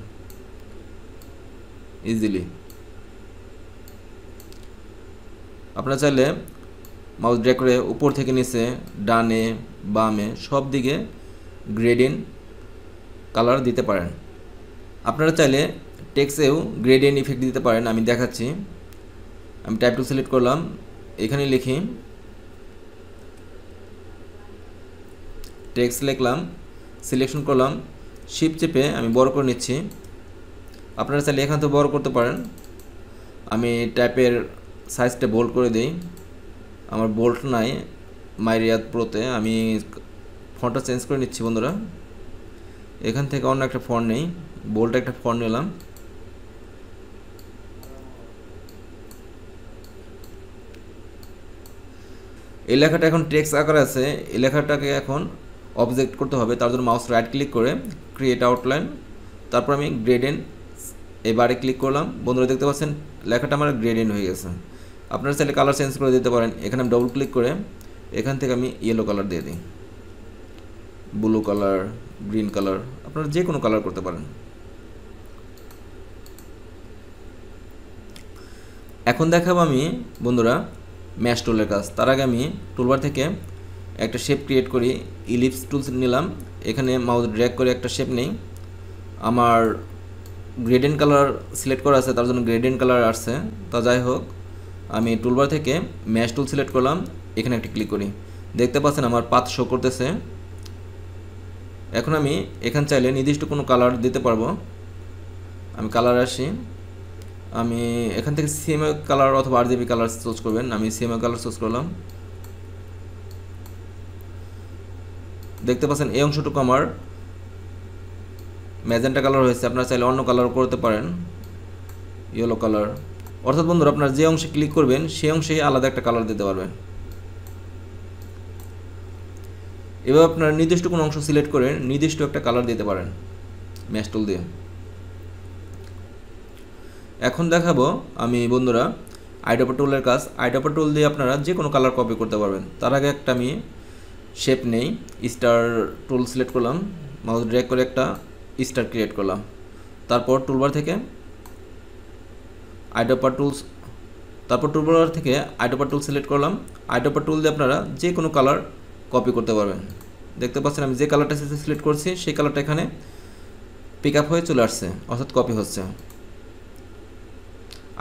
ইজিলি। আপনারা চাইলে মাউস ড্র্যাগ করে উপর থেকে নিচে ডানে বামে সব দিকে গ্রেডিয়েন্ট কালার দিতে পারেন। আপনারা চাইলে টেক্সটেও গ্রেডিয়েন্ট ইফেক্ট দিতে পারেন। আমি দেখাচ্ছি আমি টাইপ টু সিলেক্ট করলাম এখানে লিখি টেক্সট লিখলাম সিলেকশন করলাম শিফট চেপে আমি বড় করে নিচ্ছি আপনারা চাইলে এখান থেকে বড় করতে পারেন। আমি টাইপের সাইজটা বোল্ড করে দিই আমার বোল্ড নাই মাইরিয়াত প্রোতে আমি ফন্টটা চেঞ্জ করে নিচ্ছি বন্ধুরা এখান থেকে অন্য একটা ফন্ট নেই বোল্ড একটা ফন্ট নিলাম এই লেখাটা এখন টেক্সট আকারে আছে এই লেখাটাকে এখন অবজেক্ট করতে হবে তার জন্য মাউস রাইট ক্লিক করে ক্রিয়েট আউটলাইন তারপর আমি গ্রেডিয়েন্ট এবারে ক্লিক করলাম বন্ধুরা দেখতে পাচ্ছেন লেখাটা আমার গ্রেডিয়েন্ট হয়ে গেছে। আপনারা চাইলে কালার চেঞ্জ করে দিতে পারেন এখানে আমি ডবল ক্লিক করে এখান থেকে আমি ইয়েলো কালার দিয়ে দিই ব্লু কালার গ্রিন কালার আপনারা যে কোনো কালার করতে পারেন। এখন দেখাবো আমি বন্ধুরা ম্যাশ টুলের কাজ। তার আগে আমি টুলবার থেকে একটা শেপ ক্রিয়েট করি, ইলিপস টুলস নিলাম, এখানে মাউস ড্র্যাগ করে একটা শেপ নেই। আমার গ্রেডিয়েন্ট কালার সিলেক্ট করা আছে, তার জন্য গ্রেডিয়েন্ট কালার আসছে। তা যাই হোক, আমি টুলবার থেকে ম্যাশ টুল সিলেক্ট করলাম, এখানে একটা ক্লিক করি, দেখতে পাচ্ছেন আমার পাথ শো করতেছে। এখন আমি এখান চাইলে নির্দিষ্ট কোনো কালার দিতে পারবো। আমি কালার আসি, আমি এখান থেকে সিএমএ কালার অথবা আরজিবি কালার চুজ করবেন। আমি সিএমএ কালার চুজ করলাম, দেখতে পাচ্ছেন এই অংশটুকু আমার ম্যাজেন্টা কালার হয়েছে। আপনারা চাইলে অন্য কালার করতে পারেন, ইয়েলো কালার। অর্থাৎ বন্ধুরা আপনারা যে অংশে ক্লিক করবেন সেই অংশেই আলাদা একটা কালার দিতে পারবেন। এবার আপনারা নির্দিষ্ট কোনো অংশ সিলেক্ট করে নির্দিষ্ট একটা কালার দিতে পারেন ম্যাশ টুল দিয়ে। এখন দেখাবো আমি বন্ধুরা আইডোপা টুলের কাজ। আইডোপা টুল দিয়ে আপনারা যে কোনো কালার কপি করতে পারবেন। তার আগে একটা আমি শেপ নেই, স্টার টুল সিলেক্ট করলাম, মাউস ড্র্যাগ করে একটা স্টার ক্রিয়েট করলাম। তারপর টুলবার থেকে আইডোপা টুলস, তারপর টুলবার থেকে আইডোপা টুল সিলেক্ট করলাম। আইডোপা টুল দিয়ে আপনারা যে কোনো কালার কপি করতে পারবেন। দেখতে পাচ্ছেন আমি যে কালারটা সিলেক্ট করছি সেই কালারটা এখানে পিক আপ হয়ে চলে আসছে, অর্থাৎ কপি হচ্ছে।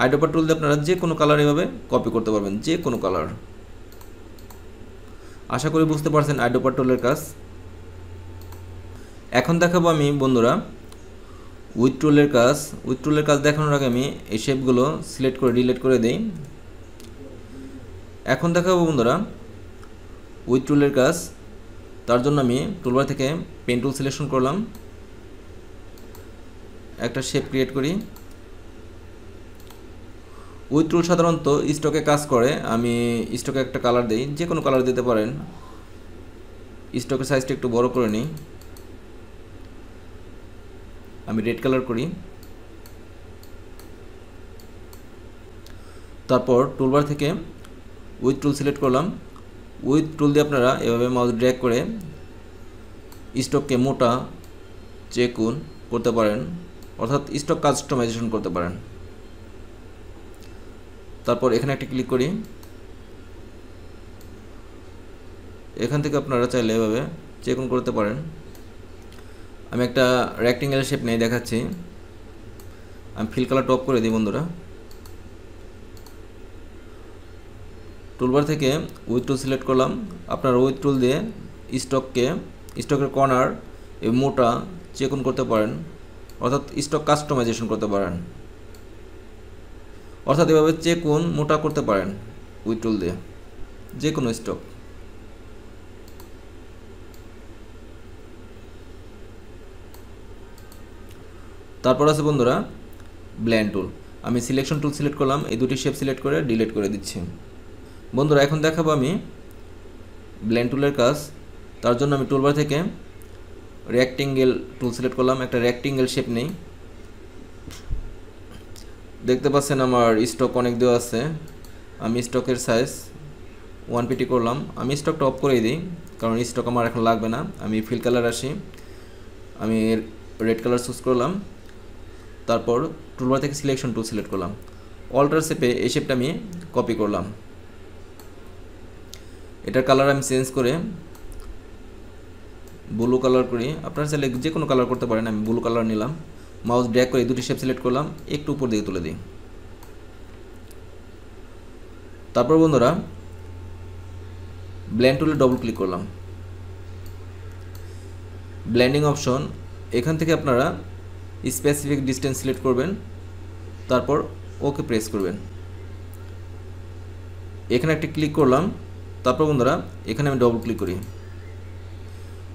আইডোপা টুল দিয়ে আপনারা যে কোনো কালার এভাবে কপি করতে পারবেন, যে কোনো কালার। আশা করি বুঝতে পারছেন আইডোপা টুলের কাজ। এখন দেখাবো আমি বন্ধুরা উইথ টুলের কাজ। উইথ টুলের কাজ দেখানোর আগে আমি এই শেপগুলো সিলেক্ট করে ডিলিট করে দিই। এখন দেখাবো বন্ধুরা উইথ টুলের কাজ। তার জন্য আমি টুলবার থেকে পেন টুল সিলেকশন করলাম, একটা শেপ ক্রিয়েট করি। উইথ টুল সাধারণত স্টকে কাজ করে। আমি স্টকে একটা কালার দিই, যে কোনো কালার দিতে পারেন। স্টকের সাইজটা একটু বড় করে নিই, আমি রেড কালার করি। তারপর টুলবার থেকে উইথ টুল সিলেক্ট করলাম। উইথ টুল দিয়ে আপনারা এভাবে মাউস ড্র্যাগ করে স্টককে মোটা চেকুন করতে পারেন, অর্থাৎ স্টক কাস্টমাইজেশন করতে পারেন। তারপর এখানে একটা ক্লিক করি, এখান থেকে আপনারা চাইলে এভাবে চেকুন করতে পারেন। আমি একটা রেক্টেঙ্গেল শেপ নিয়ে দেখাচ্ছি, আমি ফিল কালার টপ করে দিই। বন্ধুরা টুলবার থেকে উইথ টুল সিলেক্ট করলাম। আপনার উইথ টুল দিয়ে স্টকের কর্নার মোটা চেকুন করতে পারেন, অর্থাৎ স্টক কাস্টমাইজেশন করতে পারেন, অর্থাৎ এভাবে চেকুন মোটা করতে পারেন উইথ টুল দিয়ে যে কোনো স্টক। তারপর আছে বন্ধুরা ব্ল্যান্ড টুল। আমি সিলেকশন টুল সিলেক্ট করলাম, এই দুটি শেপ সিলেক্ট করে ডিলিট করে দিচ্ছি। বন্ধুরা এখন দেখাবো আমি ব্ল্যান্ড টুলের কাজ। তার জন্য আমি টুলবার থেকে রেক্টেঙ্গেল টুল সিলেক্ট করলাম, একটা রেক্টেঙ্গেল শেপ নেই। দেখতে পাচ্ছেন আমার স্টক অনেক দেওয়া আছে। আমি স্টকের সাইজ 150 করলাম। আমি স্টকটা অফ করে দিই, কারণ স্টক আমার এখন লাগবে না। আমি ফিল কালার আসি, আমি রেড কালার চুজ করলাম। তারপর টুলবার থেকে সিলেকশন টুল সিলেক্ট করলাম, অল্টার শেপে এই শেপটা আমি কপি করলাম। এটার কালার আমি চেঞ্জ করে ব্লু কালার করি। আপনারা চাইলে যে কোনো কালার করতে পারেন, আমি ব্লু কালার নিলাম। মাউস ড্র্যাগ করে দুটি শেপ সিলেক্ট করলাম, একটু উপর দিকে তুলে দিই। তারপর বন্ধুরা ব্ল্যান্ড টুলে ডবল ক্লিক করলাম, ব্ল্যান্ডিং অপশন। এখান থেকে আপনারা স্পেসিফিক ডিস্টেন্স সিলেক্ট করবেন, তারপর ওকে প্রেস করবেন। এখানে একটা ক্লিক করলাম, তারপর বন্ধুরা এখানে আমি ডবল ক্লিক করি।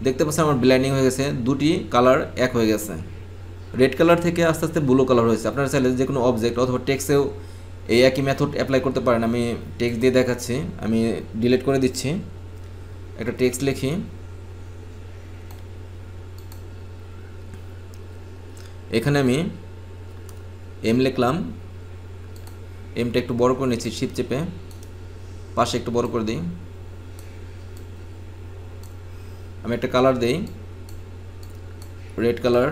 দেখতে পাচ্ছেন আমার ব্ল্যান্ডিং হয়ে গেছে, দুটি কালার এক হয়ে গেছে। রেড কালার থেকে আস্তে আস্তে ব্লু কালার হয়েছে। আপনারা চাইলে যে কোনো অবজেক্ট অথবা টেক্সেও এই একই মেথড অ্যাপ্লাই করতে পারেন। আমি টেক্সট দিয়ে দেখাচ্ছি, আমি ডিলিট করে দিচ্ছি। একটা টেক্সট লিখি, এখানে আমি এম লিখলাম। এমটা একটু বড় করে নিচ্ছি, শিফট চেপে পাশে একটু বড় করে দিই। আমি একটা কালার দিই, রেড কালার।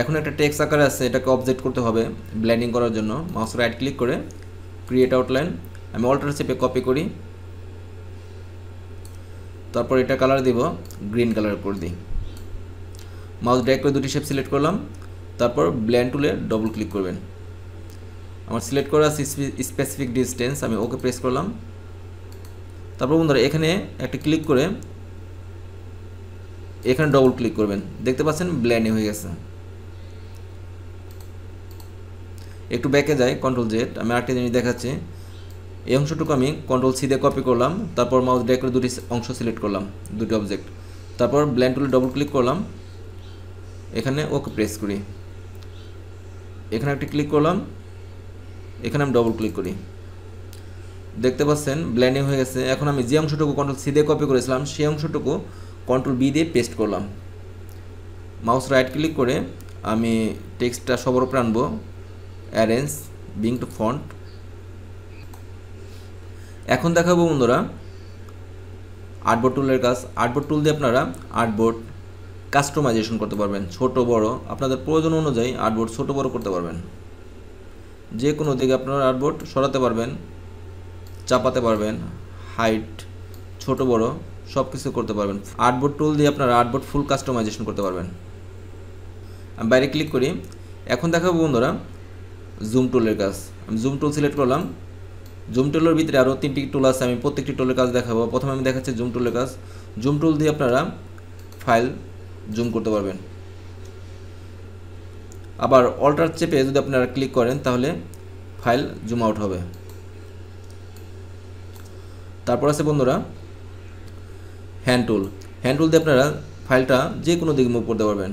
এখন একটা টেক্সট আকারে আছে, এটাকে অবজেক্ট করতে হবে। ব্লেন্ডিং করার জন্য মাউস রাইট ক্লিক করে ক্রিয়েট আউটলাইন, আমি অল্টার চেপে কপি করি, তারপর এটা কালার দিব, গ্রিন কালার করে দিই। মাউস ড্র্যাগ করে দুটি শেপ সিলেক্ট করলাম, তারপর ব্লেন্ড টুলে ডবল ক্লিক করবেন। আমার সিলেক্ট করা আছে স্পেসিফিক ডিস্টেন্স, আমি ওকে প্রেস করলাম। তারপর বন্ধুরা এখানে একটা ক্লিক করে এখানে ডবল ক্লিক করবেন, দেখতে পাচ্ছেন ব্লেন্ডিং হয়ে গেছে। একটু ব্যাকে যাই, কন্ট্রোল জেড, আমি আরেকটা জিনিস দেখাচ্ছি। এই অংশটুকু আমি কন্ট্রোল সি দিয়ে কপি করলাম, তারপর মাউস ড্র্যাগ করে দুটি অংশ সিলেক্ট করলাম, দুটি অবজেক্ট, তারপর ব্লেন্ড টুলে ডবল ক্লিক করলাম, এখানে ওকে প্রেস করি, এখানে একটা ক্লিক করলাম, এখানে আমি ডবল ক্লিক করি, দেখতে পাচ্ছেন ব্লেন্ডিং হয়ে গেছে। এখন আমি যে অংশটুকু কন্ট্রোল সি দিয়ে কপি করেছিলাম সেই অংশটুকু কন্ট্রোল বি দিয়ে পেস্ট করলাম। মাউস রাইট ক্লিক করে আমি টেক্সটটা সবার উপরে আনবো, অ্যারেঞ্জ বিং টু ফন্ট। এখন দেখাবো বন্ধুরা আর্টবোর্ড টুলের কাজ। আর্টবোর্ড টুল দিয়ে আপনারা আর্টবোর্ড কাস্টমাইজেশন করতে পারবেন, ছোট বড় আপনাদের প্রয়োজন অনুযায়ী আর্টবোর্ড ছোট বড় করতে পারবেন, যে কোনো দিকে আপনারা আর্টবোর্ড সরাতে পারবেন, চাপাতে পারবেন, হাইট ছোট বড় সব কিছু করতে পারবেন। আর্টবোর্ড টুল দিয়ে আপনারা আর্টবোর্ড ফুল কাস্টমাইজেশন করতে পারবেন। আমি বাইরে ক্লিক করি। এখন দেখাবো বন্ধুরা জুম টুলের কাজ। আমি জুম টুল সিলেক্ট করলাম। জুম টুলের ভিতরে আরও তিনটি টুল আছে, আমি প্রত্যেকটি টুলের কাজ দেখাবো। প্রথমে আমি দেখাচ্ছি জুম টুলের কাজ। জুম টুল দিয়ে আপনারা ফাইল জুম করতে পারবেন। আবার অল্টার চেপে যদি আপনারা ক্লিক করেন তাহলে ফাইল জুম আউট হবে। তারপর আছে বন্ধুরা হ্যান্ড টুল। হ্যান্ড টুল দিয়ে আপনারা ফাইলটা যে কোনো দিকে মুভ করতে পারবেন,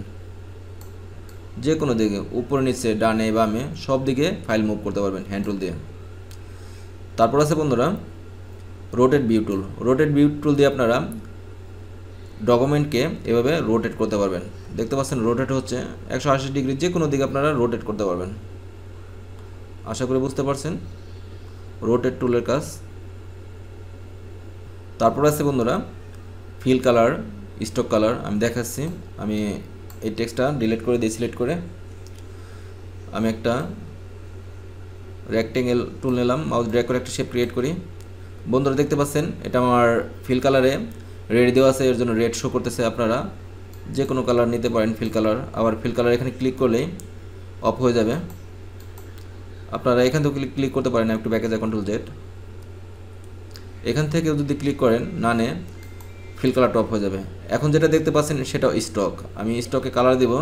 যে কোনো দিকে, উপরে নিচে ডানে বামে সব দিকে ফাইল মুভ করতে পারবেন হ্যান্ড টুল দিয়ে। তারপর আছে বন্ধুরা rotate view tool. Rotate view tool দিয়ে আপনারা ডকুমেন্টকে এভাবে রোটেট করতে পারবেন, দেখতে পাচ্ছেন রোটেট হচ্ছে 180 ডিগ্রি, যে কোনো দিকে আপনারা রোটেট করতে পারবেন। আশা করি বুঝতে পারছেন রোটেট টুলের কাজ। তারপর আছে বন্ধুরা ফিল কালার, স্টক কালার। আমি দেখাচ্ছি, আমি এই টেক্সটটা ডিলিট করে দিয়ে সিলেক্ট করে আমি একটা রেক্টেঙ্গেল টুল নিলাম, মাউস ড্র্যাগ করে একটা শেপ ক্রিয়েট করি। বন্ধুরা দেখতে পাচ্ছেন এটা আমার ফিল কালারে রেড দেওয়া আছে, এর জন্য রেড শো করতেছে। আপনারা যে কোনো কালার নিতে পারেন ফিল কালার। আবার ফিল কালার এখানে ক্লিক করলেই অফ হয়ে যাবে, আপনারা এখান থেকে ক্লিক করতে পারেন। একটু ব্যাকে যা, কন্ট্রোল জেড, এখান থেকে যদি ক্লিক করেন নানে ফিল কালার টপ হয়ে যাবে। এখন যেটা দেখতে পাচ্ছেন সেটা স্টক। আমি স্টকে কালার দেব,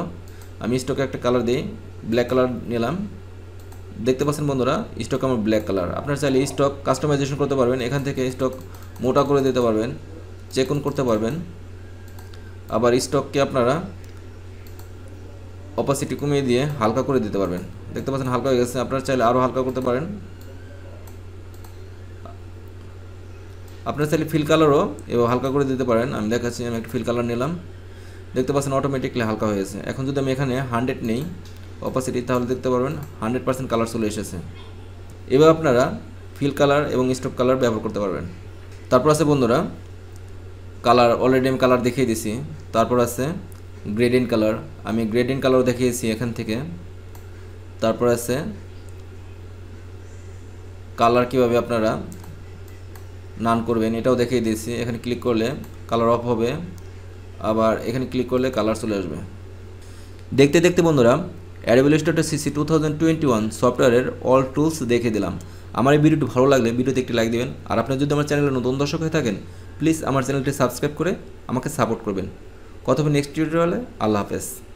আমি স্টকে একটা কালার দিই, ব্ল্যাক কালার নিলাম। দেখতে পাচ্ছেন বন্ধুরা স্টক আমার ব্ল্যাক কালার। আপনারা চাইলে স্টক কাস্টমাইজেশন করতে পারবেন, এখান থেকে স্টক মোটা করে দিতে পারবেন, চেকন করতে পারবেন। আবার স্টককে আপনারা অপাসিটি কমিয়ে দিয়ে হালকা করে দিতে পারবেন, দেখতে পাচ্ছেন হালকা হয়ে গেছে। আপনারা চাইলে আরও হালকা করতে পারেন। আপনারা চাইলে ফিল কালারও এবার হালকা করে দিতে পারেন। আমি দেখাচ্ছি, আমি একটা ফিল কালার নিলাম, দেখতে পাচ্ছেন অটোমেটিকলি হালকা হয়ে গেছে। এখন যদি আমি এখানে 100 নেই অপাসিটি, তাহলে দেখতে পারবেন 100% কালার চলে এসেছে। এবার আপনারা ফিল কালার এবং স্টক কালার ব্যবহার করতে পারবেন। তারপর আছে বন্ধুরা কালার, অলরেডি আমি কালার দেখিয়ে দিয়েছি। তারপর আছে গ্রেডিয়েন্ট কালার, আমি গ্রেডিয়েন্ট কালার দেখিয়েছি এখান থেকে। তারপর আছে কালার কীভাবে আপনারা নান করবেন এটাও দেখিয়ে দিয়েছি, এখানে ক্লিক করলে কালার অফ হবে, আবার এখানে ক্লিক করলে কালার চলে আসবে। দেখতে দেখতে বন্ধুরা অ্যাডোবি ইলাস্ট্রেটর সিসি 2021 সফটওয়্যারের অল টুলস দেখে দিলাম। আমার এই ভিডিওটি ভালো লাগলে ভিডিওতে একটি লাইক দেবেন, আর আপনারা যদি আমার চ্যানেলে নতুন দর্শক হয়ে থাকেন প্লিজ আমার চ্যানেলটি সাবস্ক্রাইব করে আমাকে সাপোর্ট করবেন। কথা হবে নেক্সট টিউটোরিয়ালে। আল্লাহ হাফেজ।